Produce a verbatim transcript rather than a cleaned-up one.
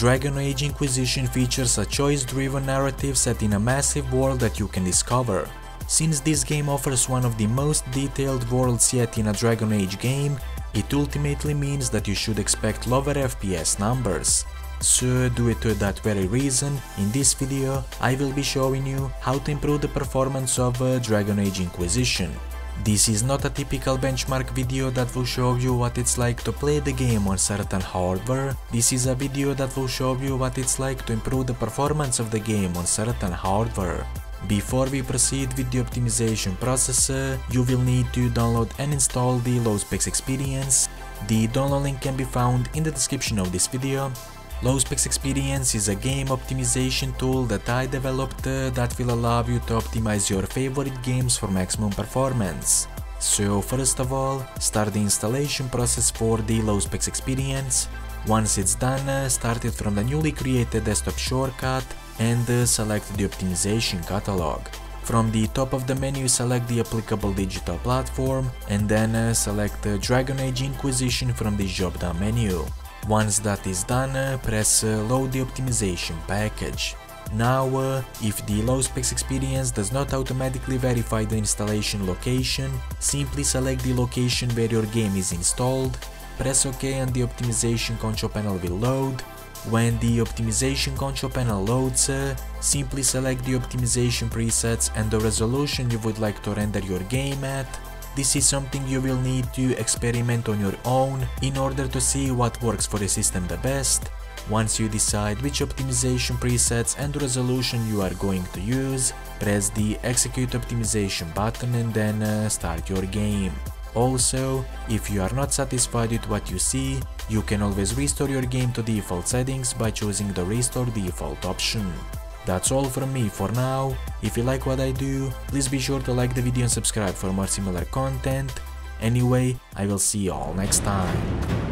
Dragon Age: Inquisition features a choice-driven narrative set in a massive world that you can discover. Since this game offers one of the most detailed worlds yet in a Dragon Age game, it ultimately means that you should expect lower F P S numbers. So, due to that very reason, in this video, I will be showing you how to improve the performance of uh, Dragon Age Inquisition. This is not a typical benchmark video that will show you what it's like to play the game on certain hardware. This is a video that will show you what it's like to improve the performance of the game on certain hardware. Before we proceed with the optimization process, uh, you will need to download and install the Low Specs Experience. The download link can be found in the description of this video. Low Specs Experience is a game optimization tool that I developed uh, that will allow you to optimize your favorite games for maximum performance. So first of all, start the installation process for the Low Specs Experience. Once it's done, uh, start it from the newly created desktop shortcut and uh, select the optimization catalog. From the top of the menu, select the applicable digital platform and then uh, select uh, Dragon Age Inquisition from the drop-down menu. Once that is done, uh, press uh, load the optimization package. Now, uh, if the Low Specs Experience does not automatically verify the installation location, simply select the location where your game is installed, press OK and the optimization control panel will load. When the optimization control panel loads, uh, simply select the optimization presets and the resolution you would like to render your game at. This is something you will need to experiment on your own in order to see what works for the system the best. Once you decide which optimization presets and resolution you are going to use, press the Execute Optimization button and then uh, start your game. Also, if you are not satisfied with what you see, you can always restore your game to default settings by choosing the Restore Default option. That's all from me for now. If you like what I do, please be sure to like the video and subscribe for more similar content. Anyway, I will see you all next time.